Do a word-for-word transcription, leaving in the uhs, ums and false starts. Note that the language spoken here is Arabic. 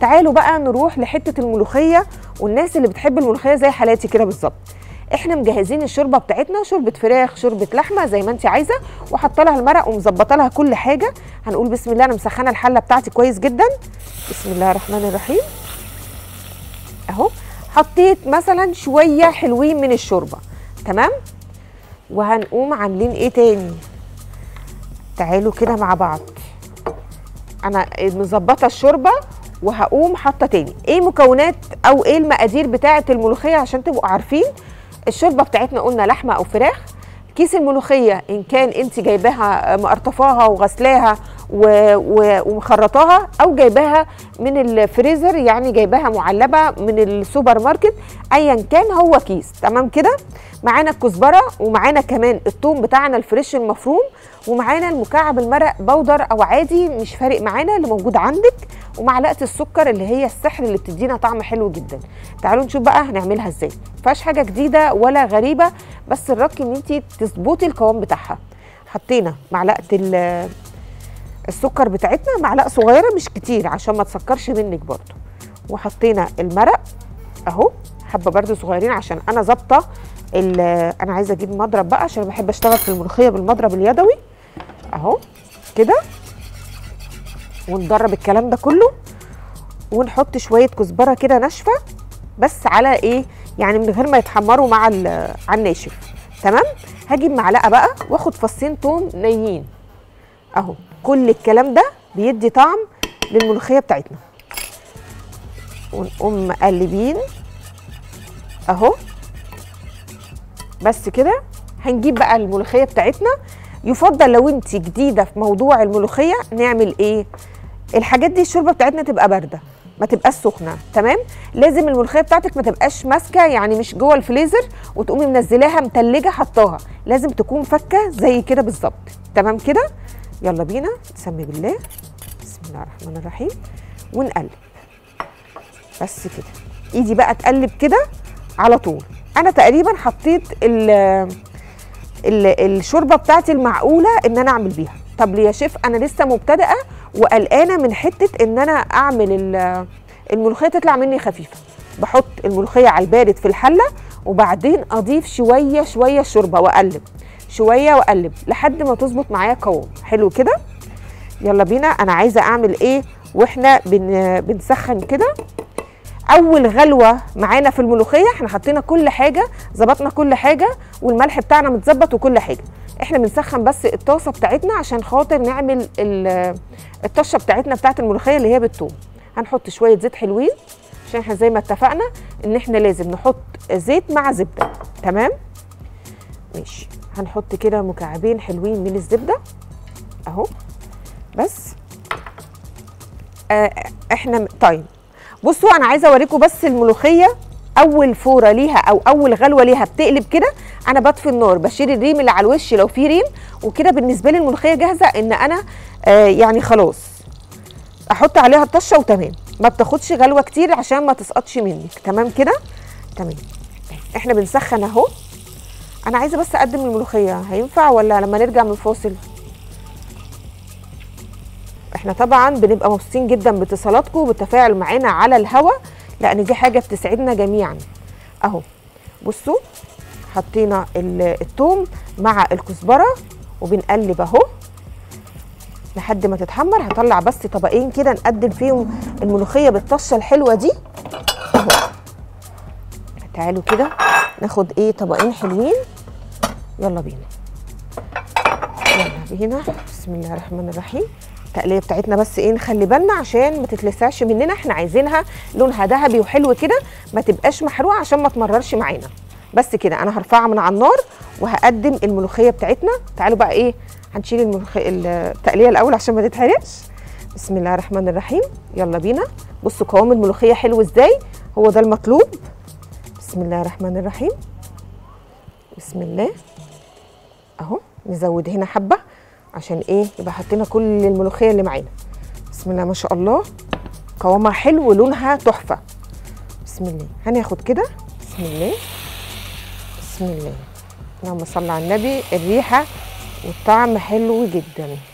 تعالوا بقى نروح لحته الملوخيه والناس اللي بتحب الملوخيه زي حالاتي كده بالظبط. احنا مجهزين الشوربه بتاعتنا، شوربه فراخ، شوربه لحمه، زي ما انت عايزه، وحاطه لها المرق ومظبطه لها كل حاجه. هنقول بسم الله. انا مسخنه الحله بتاعتي كويس جدا. بسم الله الرحمن الرحيم. اهو حطيت مثلا شويه حلوين من الشوربه، تمام. وهنقوم عاملين ايه تاني؟ تعالوا كده مع بعض. انا مظبطه الشوربه وهقوم حاطه تاني ايه مكونات او ايه المقادير بتاعه الملوخيه عشان تبقوا عارفين. الشوربه بتاعتنا قلنا لحمه او فراخ. كيس الملوخيه ان كان انت جايباها مقرطفاها وغسلاها ومخرطاها، او جايباها من الفريزر، يعني جايباها معلبه من السوبر ماركت، ايا كان هو كيس، تمام كده. معانا الكزبره، ومعانا كمان الثوم بتاعنا الفريش المفروم، ومعانا المكعب المرق بودر او عادي مش فارق معانا اللي موجود عندك، ومعلقه السكر اللي هي السحر اللي بتدينا طعم حلو جدا. تعالوا نشوف بقى هنعملها ازاي. مفيهاش حاجه جديده ولا غريبه، بس الرك ان انت تظبطي القوام بتاعها. حطينا معلقه السكر بتاعتنا، معلقه صغيره مش كتير عشان ما تسكرش منك برده، وحطينا المرق اهو حبه برده صغيرين عشان انا ظابطه. انا عايزه اجيب مضرب بقى عشان بحب اشتغل في الملوخيه بالمضرب اليدوي اهو كده. وندرب الكلام ده كله، ونحط شويه كزبره كده ناشفه بس على ايه يعني، من غير ما يتحمروا مع على الناشف، تمام. هجيب معلقه بقى واخد فصين ثوم نيين اهو. كل الكلام ده بيدي طعم للملوخيه بتاعتنا. ونقوم مقلبين اهو بس كده. هنجيب بقى الملوخيه بتاعتنا. يفضل لو انت جديده في موضوع الملوخيه نعمل ايه؟ الحاجات دي الشوربه بتاعتنا تبقى بارده، ما تبقاش سخنه، تمام. لازم الملوخيه بتاعتك ما تبقاش ماسكه، يعني مش جوه الفليزر وتقومي منزلاها متلجه حطاها، لازم تكون فكه زي كده بالظبط، تمام كده. يلا بينا نسمي بالله. بسم الله الرحمن الرحيم. ونقلب بس كده. ايدي بقى تقلب كده على طول. انا تقريبا حطيت ال ال الشوربه بتاعتي المعقوله ان انا اعمل بيها. طب ليه يا شيف انا لسه مبتدئه وقلقانه من حته ان انا اعمل الملوخيه تطلع مني خفيفه؟ بحط الملوخيه على البارد في الحله، وبعدين اضيف شويه شويه الشوربه، واقلب شويه واقلب لحد ما تظبط معايا قوام حلو كده. يلا بينا. انا عايزه اعمل ايه واحنا بن بنسخن كده؟ اول غلوه معانا في الملوخيه احنا حطينا كل حاجه، ظبطنا كل حاجه، والملح بتاعنا متظبط وكل حاجه. احنا بنسخن بس الطاسه بتاعتنا عشان خاطر نعمل الطشه بتاعتنا بتاعت الملوخيه اللي هي بالثوم. هنحط شويه زيت حلوين عشان احنا زي ما اتفقنا ان احنا لازم نحط زيت مع زبده، تمام. ماشي. هنحط كده مكعبين حلوين من الزبده اهو بس. آه احنا طيب بصوا، انا عايزه اوريكم بس الملوخيه اول فوره ليها او اول غلوه ليها بتقلب كده. انا بطفي النار، بشيل الريم اللي على الوش لو في ريم، وكده بالنسبه لي الملوخيه جاهزه ان انا آه يعني خلاص احط عليها الطشه وتمام. ما بتاخدش غلوه كتير عشان ما تسقطش منك، تمام كده. تمام. احنا بنسخن اهو. انا عايزه بس اقدم الملوخيه، هينفع ولا لما نرجع من الفاصل؟ احنا طبعا بنبقى مبسوطين جدا باتصالاتكم وبالتفاعل معانا على الهوا، لان دي حاجه بتسعدنا جميعا اهو. بصوا حطينا الثوم مع الكزبره وبنقلب اهو لحد ما تتحمر. هطلع بس طبقين كده نقدم فيهم الملوخيه بالطشه الحلوه دي اهو. تعالوا كده ناخد ايه طبقين حلوين. يلا بينا يلا بينا. بسم الله الرحمن الرحيم. التقليه بتاعتنا بس ايه نخلي بالنا عشان ما تتلسعش مننا، احنا عايزينها لونها ذهبي وحلو كده، ما تبقاش محروقه عشان ما تمررش معانا. بس كده انا هرفعها من على النار وهقدم الملوخيه بتاعتنا. تعالوا بقى ايه هنشيل الملوخيه التقليه الاول عشان ما تتحرقش. بسم الله الرحمن الرحيم. يلا بينا. بصوا قوام الملوخيه حلو ازاي، هو ده المطلوب. بسم الله الرحمن الرحيم. بسم الله اهو. نزود هنا حبه عشان ايه يبقى حطينا كل الملوخيه اللي معانا. بسم الله ما شاء الله قوامها حلو ولونها تحفه. بسم الله. هناخد كده. بسم الله بسم الله. اللهم صل على النبي. الريحه والطعم حلو جدا.